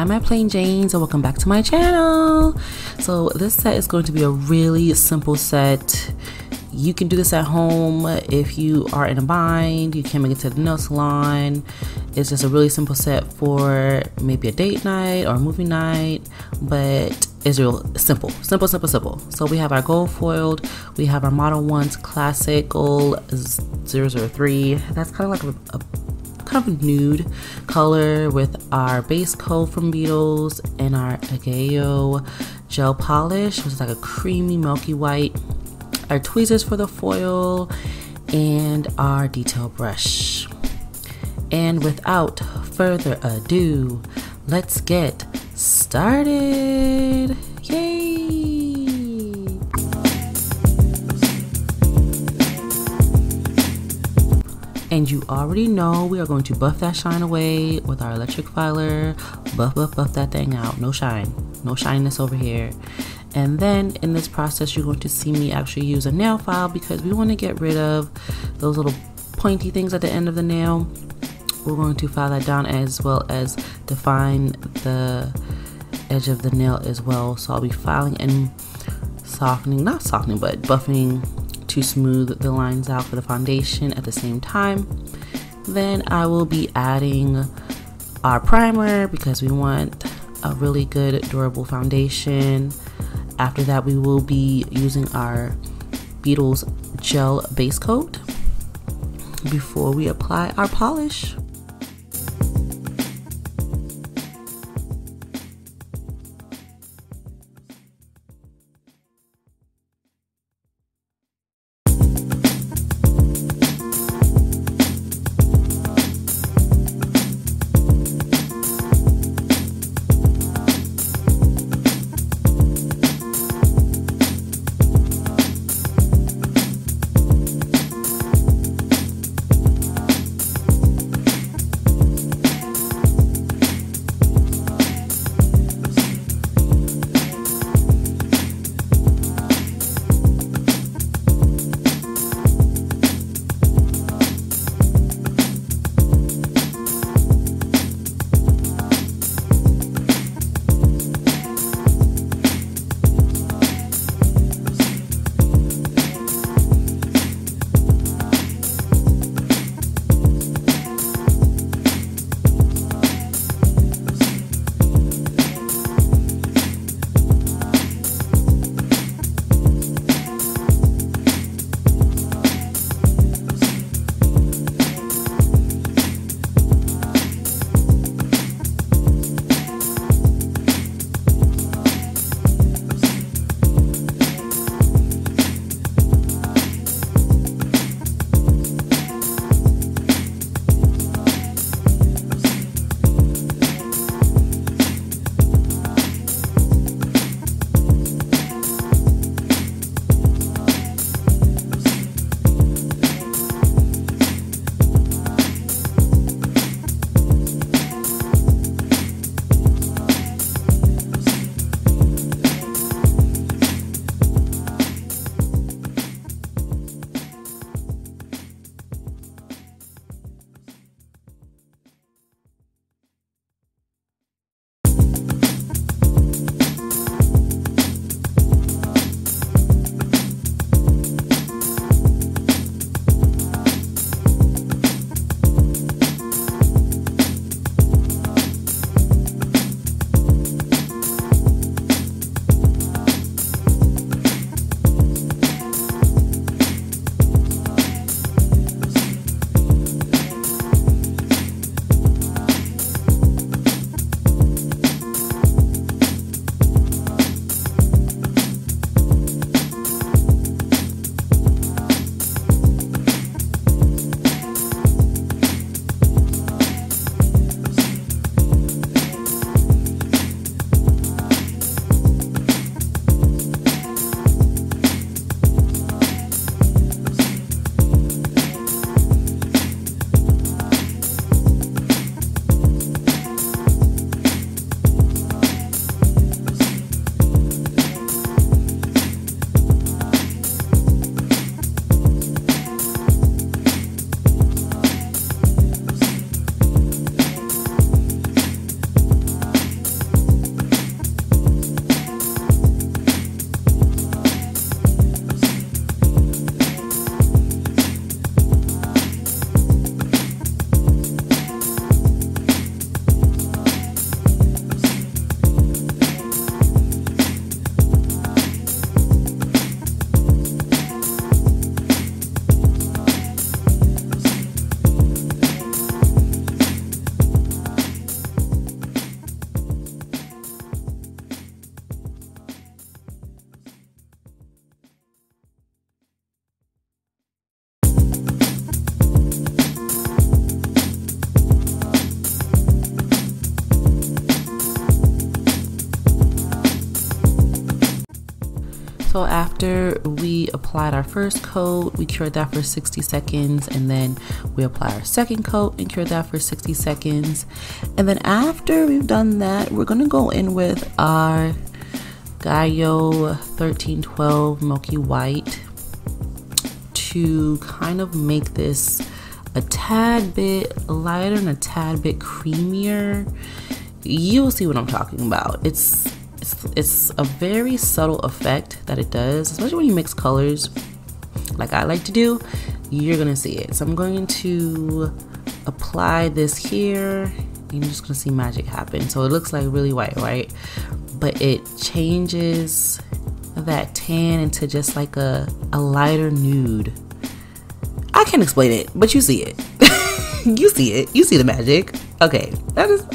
I'm at Plain Jane's and welcome back to my channel. So this set is going to be a really simple set. You can do this at home if you are in a bind, you can't make it to the nail salon. It's just a really simple set for maybe a date night or a movie night, but it's real simple. So we have our gold foiled, we have our model ones classic gold 003. That's kind of like a nude color with our base coat from Beetles and our Ageo gel polish, which is like a creamy milky white, our tweezers for the foil, and our detail brush. And without further ado, let's get started. Yay! And you already know we are going to buff that shine away with our electric filer. Buff that thing out. No shine, no shininess over here. And then in this process, you're going to see me actually use a nail file because we want to get rid of those little pointy things at the end of the nail. We're going to file that down as well as define the edge of the nail as well. So I'll be filing and softening, not softening, but buffing to smooth the lines out for the foundation at the same time. Then I will be adding our primer because we want a really good durable foundation. After that, we will be using our Beetles gel base coat before we apply our polish. So after we applied our first coat, we cured that for 60 seconds, and then we apply our second coat and cure that for 60 seconds. And then after we've done that, we're gonna go in with our Ageo 1312 milky white to kind of make this a tad bit lighter and a tad bit creamier. You'll see what I'm talking about. It's a very subtle effect that it does, especially when you mix colors like I like to do. You're gonna see it. So I'm going to apply this here. You're just gonna see magic happen. So it looks like really white, right? But it changes that tan into just like a lighter nude. I can't explain it, but you see it. You see it. You see the magic. Okay, that is, I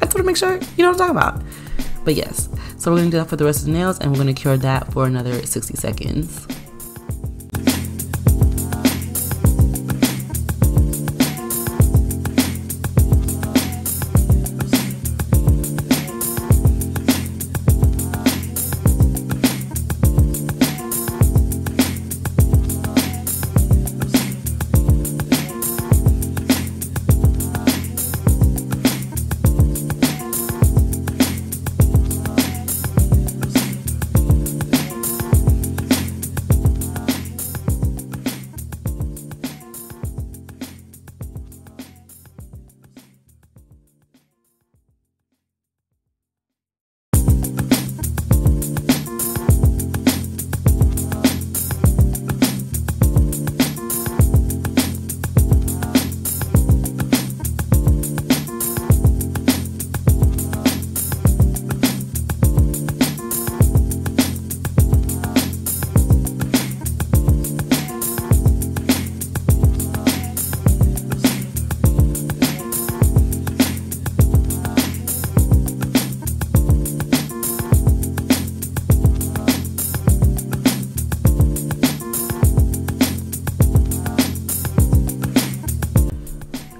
just wanna make sure you know what I'm talking about. But yes, so we're gonna do that for the rest of the nails, and we're gonna cure that for another 60 seconds.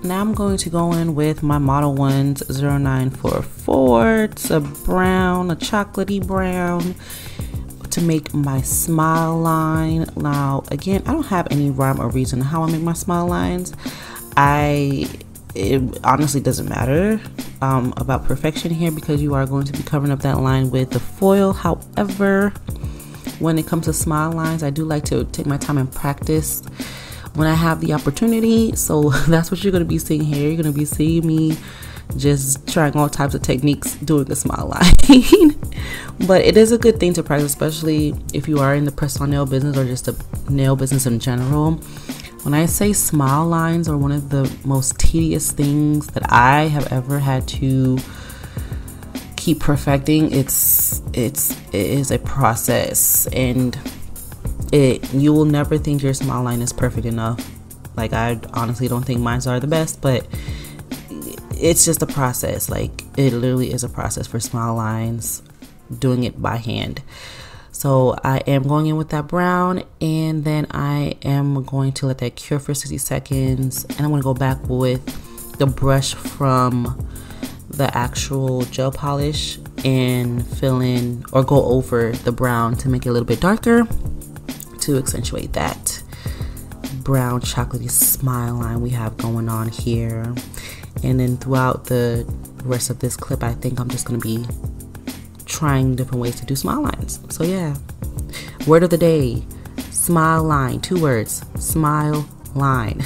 Now I'm going to go in with my model ones 0944. It's a brown, a chocolatey brown, to make my smile line. Now again, I don't have any rhyme or reason how I make my smile lines. It honestly doesn't matter about perfection here, because you are going to be covering up that line with the foil. However, when it comes to smile lines, I do like to take my time and practice when I have the opportunity. So that's what you're gonna be seeing here. You're gonna be seeing me just trying all types of techniques doing the smile line. But it is a good thing to practice, especially if you are in the press-on nail business or just the nail business in general. When I say smile lines are one of the most tedious things that I have ever had to keep perfecting, it is a process, and you will never think your smile line is perfect enough. Like, I honestly don't think mine are the best, but it's just a process. Like, it literally is a process for smile lines, doing it by hand. So I am going in with that brown, and then I am going to let that cure for 60 seconds. And I'm gonna go back with the brush from the actual gel polish and fill in or go over the brown to make it a little bit darker, to accentuate that brown chocolatey smile line we have going on here. And then throughout the rest of this clip, I think I'm just gonna be trying different ways to do smile lines. So yeah, word of the day, smile line, 2 words, smile line.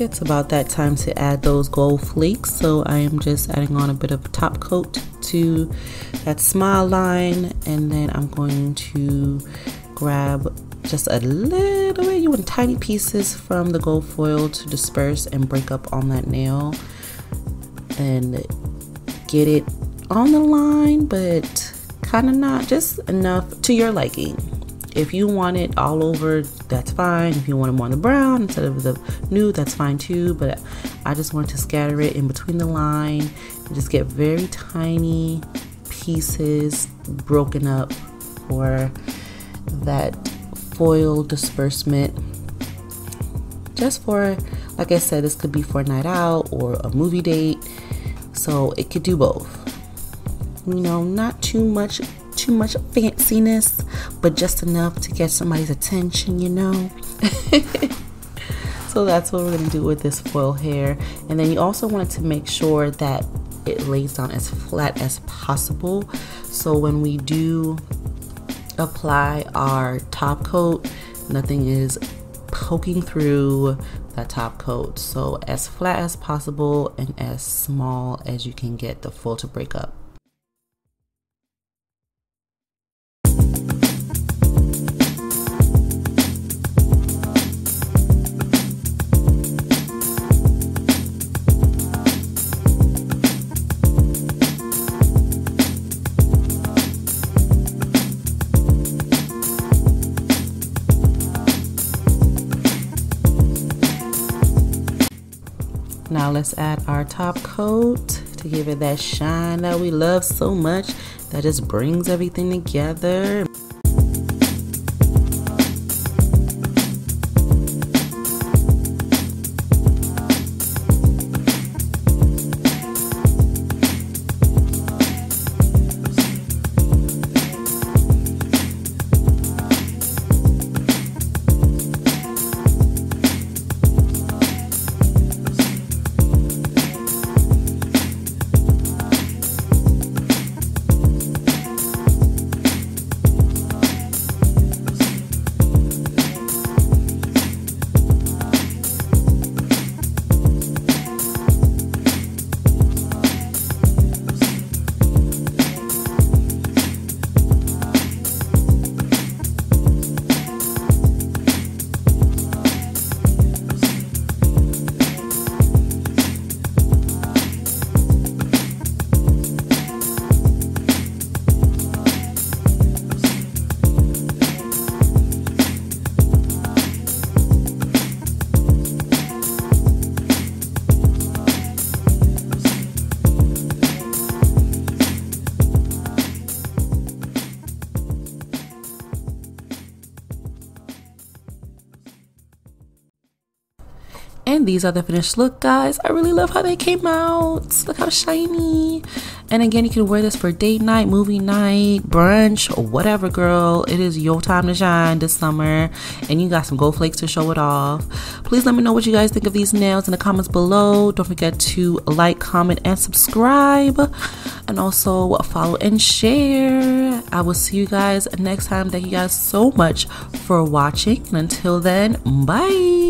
It's about that time to add those gold flakes, so I am just adding on a bit of top coat to that smile line, and then I'm going to grab just a little bit. You want tiny pieces from the gold foil to disperse and break up on that nail and get it on the line, but kind of not, just enough to your liking. If you want it all over, that's fine. If you want them on the brown instead of the nude, that's fine too. But I just want to scatter it in between the line and just get very tiny pieces broken up for that foil disbursement. Just for, like I said, this could be for a night out or a movie date. So it could do both. You know, not too much fanciness, but just enough to get somebody's attention, you know. So that's what we're going to do with this foil hair. And then you also want to make sure that it lays down as flat as possible, so when we do apply our top coat, nothing is poking through that top coat. So as flat as possible and as small as you can get the foil to break up. Now let's add our top coat to give it that shine that we love so much, that just brings everything together. And these are the finished look, guys. I really love how they came out. Look how shiny. And again, you can wear this for date night, movie night, brunch, or whatever, girl. It is your time to shine this summer, and you got some gold flakes to show it off. Please let me know what you guys think of these nails in the comments below. Don't forget to like, comment, and subscribe, and also follow and share. I will see you guys next time. Thank you guys so much for watching, and until then, bye.